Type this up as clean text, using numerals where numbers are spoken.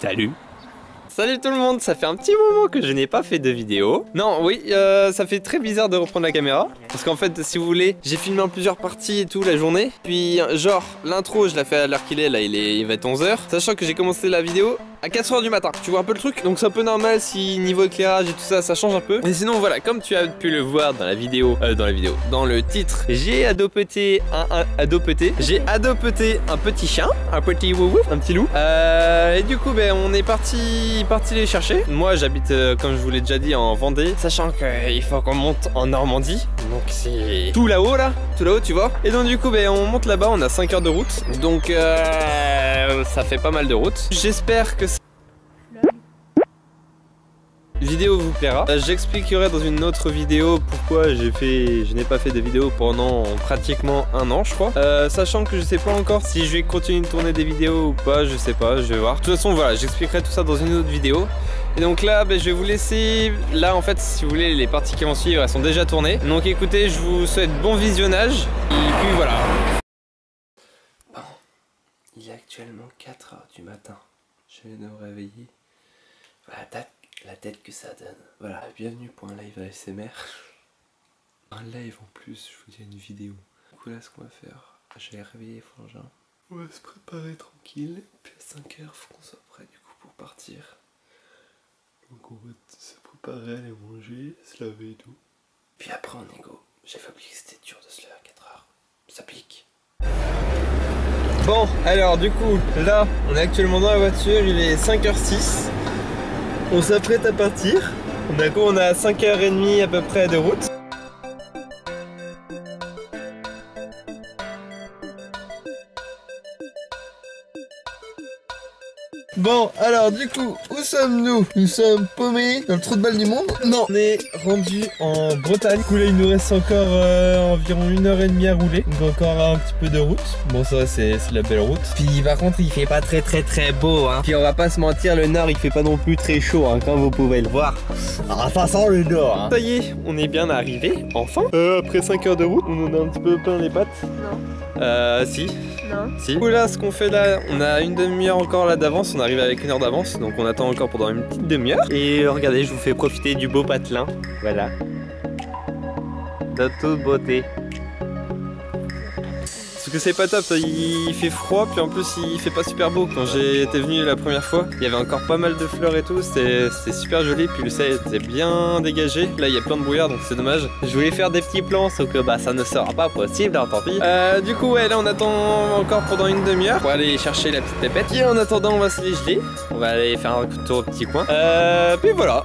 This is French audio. Salut! Salut tout le monde, ça fait un petit moment que je n'ai pas fait de vidéo. Non, oui, ça fait très bizarre de reprendre la caméra. Parce qu'en fait, si vous voulez, j'ai filmé en plusieurs parties et tout la journée. Puis, genre, l'intro, je la fais à l'heure qu'il est, là, il va être 11h. Sachant que j'ai commencé la vidéo à 4h du matin. Tu vois un peu le truc? Donc c'est un peu normal si niveau éclairage et tout ça, ça change un peu. Mais sinon, voilà, comme tu as pu le voir dans la vidéo, dans le titre, j'ai adopté un petit chien, un petit wouwouf, un petit loup. Et du coup, ben, on est parti les chercher. Moi j'habite comme je vous l'ai déjà dit en Vendée, sachant qu'il faut qu'on monte en Normandie, donc c'est tout là-haut tu vois, et donc du coup ben, on monte là-bas, on a 5 heures de route, donc ça fait pas mal de route. J'espère que vidéo vous plaira. J'expliquerai dans une autre vidéo pourquoi je n'ai pas fait de vidéo pendant pratiquement un an je crois. Sachant que je sais pas encore si je vais continuer de tourner des vidéos ou pas, je sais pas, je vais voir. De toute façon voilà, j'expliquerai tout ça dans une autre vidéo. Et donc là je vais vous laisser, là en fait si vous voulez les parties qui vont suivre elles sont déjà tournées. Donc écoutez, je vous souhaite bon visionnage et puis voilà. Bon, il est actuellement 4h du matin, je vais me réveiller. Voilà, la tête que ça donne. Voilà, bienvenue pour un live ASMR. Un live en plus, je vous dis une vidéo. Du coup là ce qu'on va faire, je vais réveiller Frangin. On va se préparer tranquille. Puis à 5h, faut qu'on soit prêt du coup pour partir. Donc on va se préparer à aller manger, se laver et tout. Puis après on est go. J'avais oublié que c'était dur de se lever à 4h. Ça pique. Bon, alors du coup, là, on est actuellement dans la voiture, il est 5h06. On s'apprête à partir. D'accord, on a 5h30 à peu près de route. Bon, alors du coup, où sommes-nous? Nous sommes paumés dans le trou de balle du monde. Non, on est rendu en Bretagne. Du coup là, il nous reste encore environ 1h30 à rouler. Donc encore un petit peu de route. Bon, ça c'est la belle route. Puis par contre, il fait pas très beau, hein. Puis on va pas se mentir, le nord il fait pas non plus très chaud, hein, comme vous pouvez le voir. Ah, ça sent le nord, hein. Ça y est, on est bien arrivé, enfin. Après 5 heures de route, on en a un petit peu plein les pattes. Non. Si. Non. Si. Du coup là, ce qu'on fait là, on a une demi-heure encore là d'avance. On arrive avec 1 heure d'avance, donc on attend encore pendant une petite demi-heure. Et regardez, je vous fais profiter du beau patelin, voilà, de toute beauté. Parce que c'est pas top, il fait froid, puis en plus il fait pas super beau. Quand j'étais venu la première fois, il y avait encore pas mal de fleurs et tout, c'était super joli, puis le ciel était bien dégagé. Là il y a plein de brouillard, donc c'est dommage. Je voulais faire des petits plans, sauf que bah ça ne sera pas possible, hein, tant pis. Du coup ouais, là on attend encore pendant une demi-heure pour aller chercher la petite pépette. Et en attendant on va se les geler, on va aller faire un tour au petit coin. Puis voilà.